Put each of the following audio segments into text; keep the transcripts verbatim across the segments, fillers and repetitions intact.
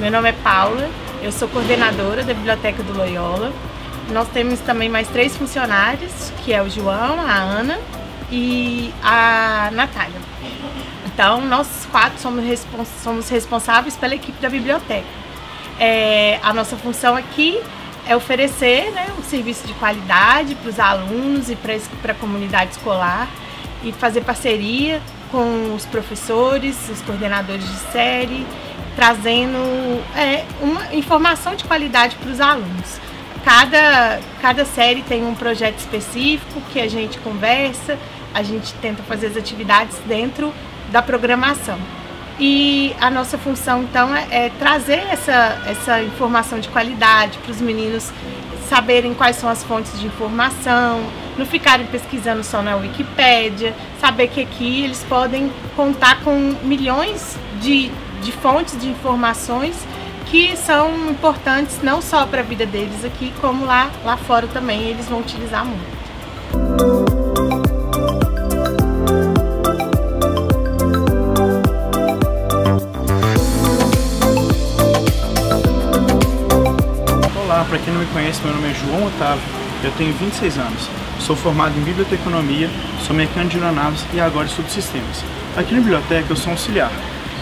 Meu nome é Paula, eu sou coordenadora da Biblioteca do Loyola. Nós temos também mais três funcionários, que é o João, a Ana e a Natália. Então, nós quatro somos, respons somos responsáveis pela equipe da biblioteca. É, a nossa função aqui é oferecer, né, um serviço de qualidade para os alunos e para a comunidade escolar e fazer parceria com os professores, os coordenadores de série, trazendo é, uma informação de qualidade para os alunos. Cada, cada série tem um projeto específico que a gente conversa, a gente tenta fazer as atividades dentro da programação. E a nossa função, então, é, é trazer essa, essa informação de qualidade para os meninos saberem quais são as fontes de informação, não ficarem pesquisando só na Wikipédia, saber que aqui eles podem contar com milhões de, de fontes de informações que são importantes não só para a vida deles aqui, como lá, lá fora também eles vão utilizar muito. Para quem não me conhece, meu nome é João Otávio, eu tenho vinte e seis anos, sou formado em biblioteconomia, sou mecânico de aeronaves e agora estudo sistemas. Aqui na biblioteca eu sou auxiliar,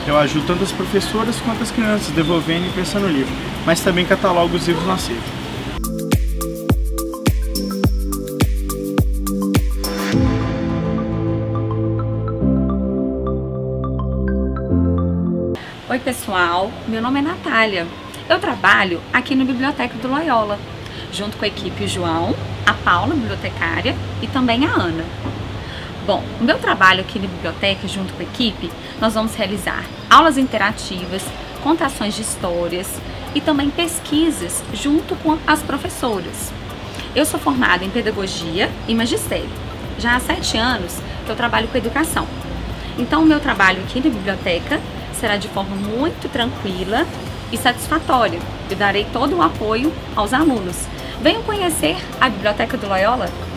eu ajudo tanto as professoras quanto as crianças devolvendo e pensando no livro, mas também catalogo os livros na sede. Oi pessoal, meu nome é Natália. Eu trabalho aqui na Biblioteca do Loyola, junto com a equipe João, a Paula, bibliotecária, e também a Ana. Bom, o meu trabalho aqui na biblioteca, junto com a equipe, nós vamos realizar aulas interativas, contações de histórias e também pesquisas junto com as professoras. Eu sou formada em Pedagogia e Magistério. Já há sete anos que eu trabalho com educação. Então, o meu trabalho aqui na biblioteca será de forma muito tranquila e satisfatório. Eu darei todo o apoio aos alunos. Venham conhecer a Biblioteca do Loyola.